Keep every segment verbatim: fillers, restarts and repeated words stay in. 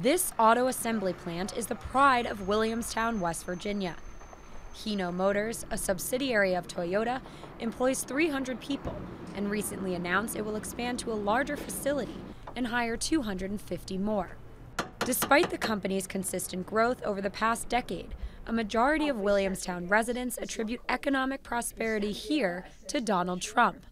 This auto assembly plant is the pride of Williamstown, West Virginia. Hino Motors, a subsidiary of Toyota, employs three hundred people and recently announced it will expand to a larger facility and hire two hundred fifty more. Despite the company's consistent growth over the past decade, a majority of Williamstown residents attribute economic prosperity here to Donald Trump.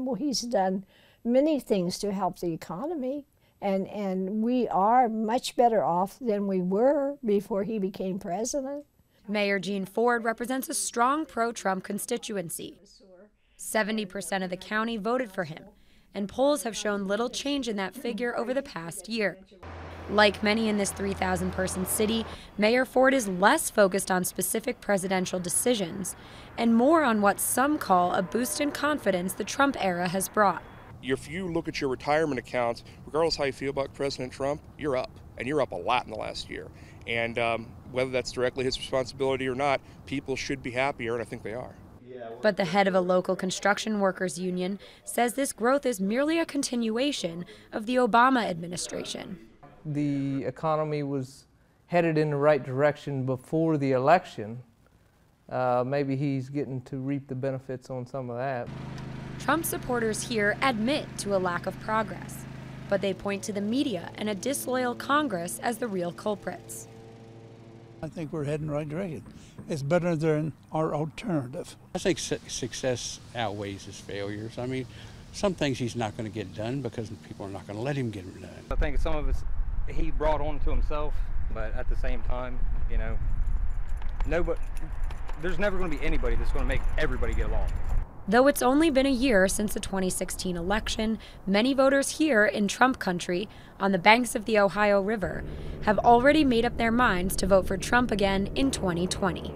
Well, he's done many things to help the economy, and, and we are much better off than we were before he became president. Mayor Gene Ford represents a strong pro-Trump constituency. seventy percent of the county voted for him, and polls have shown little change in that figure over the past year. Like many in this three thousand person city, Mayor Ford is less focused on specific presidential decisions and more on what some call a boost in confidence the Trump era has brought. If you look at your retirement accounts, regardless how you feel about President Trump, you're up, and you're up a lot in the last year. And um, whether that's directly his responsibility or not, people should be happier, and I think they are. But the head of a local construction workers union says this growth is merely a continuation of the Obama administration. The economy was headed in the right direction before the election. Uh, maybe he's getting to reap the benefits on some of that. Trump supporters here admit to a lack of progress, but they point to the media and a disloyal Congress as the real culprits. I think we're heading in the right direction. It's better than our alternative. I think su success outweighs his failures. I mean, some things he's not going to get done because people are not going to let him get them done. I think some of it's he brought on to himself, but at the same time, you know, nobody, there's never going to be anybody that's going to make everybody get along. Though it's only been a year since the twenty sixteen election, many voters here in Trump country, on the banks of the Ohio River, have already made up their minds to vote for Trump again in twenty twenty.